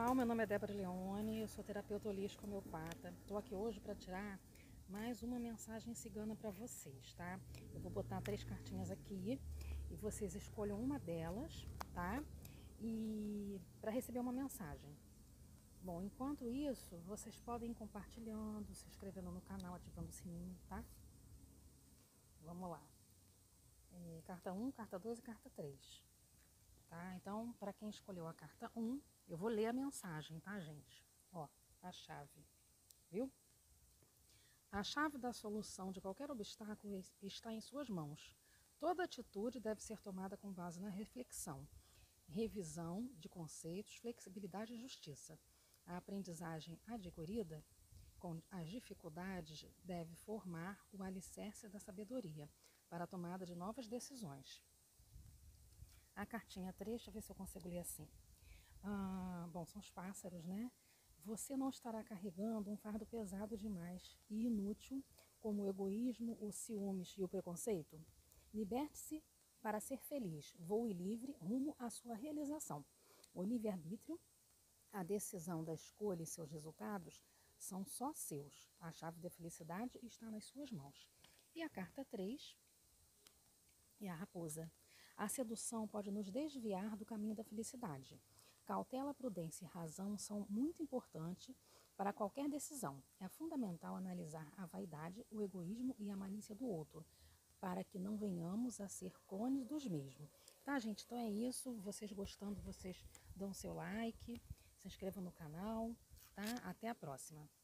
pessoal, meu nome é Debora Leone, eu sou terapeuta holística homeopata. Estou aqui hoje para tirar mais uma mensagem cigana para vocês, tá? Eu vou botar 3 cartinhas aqui e vocês escolham uma delas, tá? E para receber uma mensagem. Bom, enquanto isso, vocês podem ir compartilhando, se inscrevendo no canal, ativando o sininho, tá? Vamos lá. Carta 1, carta 2 e carta 3. Tá? Então, para quem escolheu a carta 1, eu vou ler a mensagem, tá, gente? Ó, a chave, viu? A chave da solução de qualquer obstáculo está em suas mãos. Toda atitude deve ser tomada com base na reflexão, revisão de conceitos, flexibilidade e justiça. A aprendizagem adquirida com as dificuldades deve formar o alicerce da sabedoria para a tomada de novas decisões. A cartinha 3, deixa eu ver se eu consigo ler assim. Bom, são os pássaros, né? Você não estará carregando um fardo pesado demais e inútil, como o egoísmo, os ciúmes e o preconceito. Liberte-se para ser feliz, voe livre rumo à sua realização. O livre-arbítrio, a decisão da escolha e seus resultados são só seus. A chave da felicidade está nas suas mãos. E a carta 3 é a raposa. A sedução pode nos desviar do caminho da felicidade. Cautela, prudência e razão são muito importantes para qualquer decisão. É fundamental analisar a vaidade, o egoísmo e a malícia do outro, para que não venhamos a ser clones dos mesmos. Tá, gente? Então é isso. Vocês gostando, vocês dão seu like, se inscrevam no canal, tá? Até a próxima.